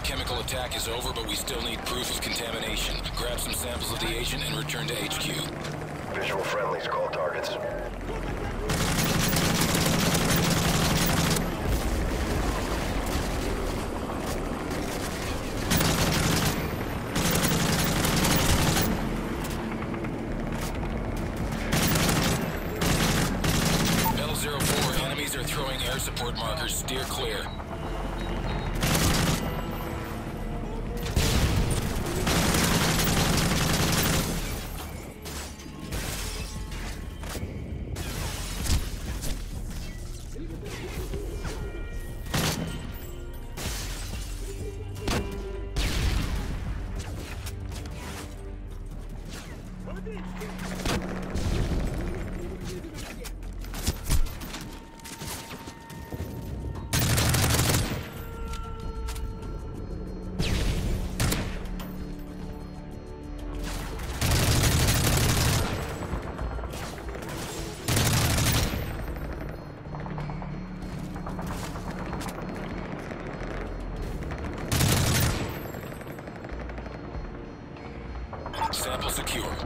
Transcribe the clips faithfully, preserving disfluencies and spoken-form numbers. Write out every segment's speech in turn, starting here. the chemical attack is over, but we still need proof of contamination. Grab some samples of the agent and return to H Q. Visual friendlies, call targets. L zero four, enemies are throwing air support markers. Steer clear. Sample secure.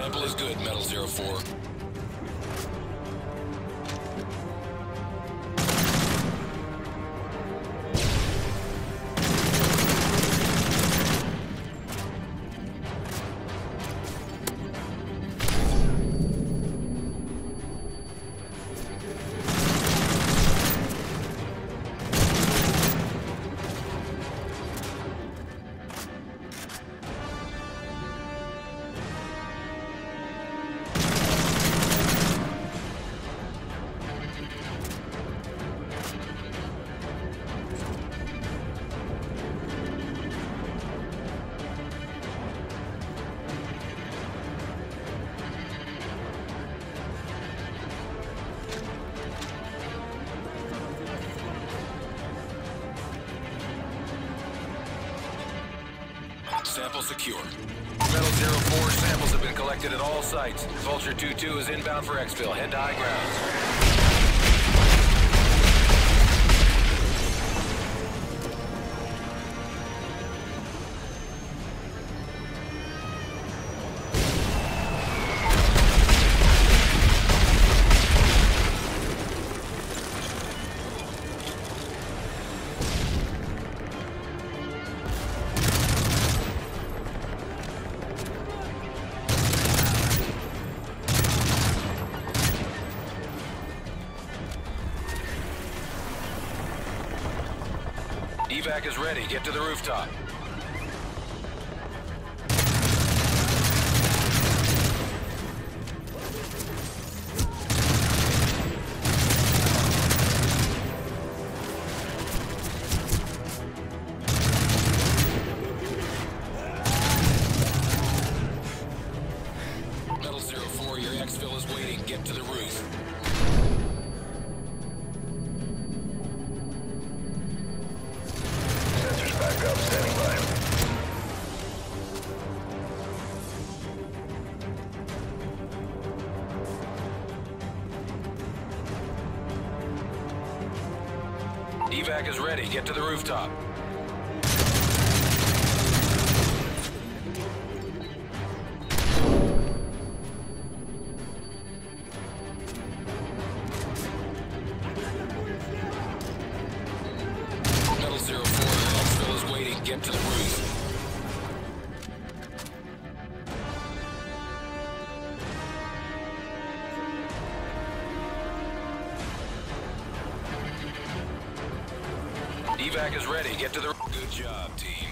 Sample is good, Metal Zero Four. Sample secure. Metal Zero Four samples have been collected at all sites. Vulture two two is inbound for exfil. Head to high ground. Evac is ready. Get to the rooftop. Metal Zero Four, your exfil is waiting. Get to the roof. Evac is ready. Get to the rooftop. Metal Zero Four, exfil is waiting. Get to the roof. Evac is ready. Get to the... Good job, team.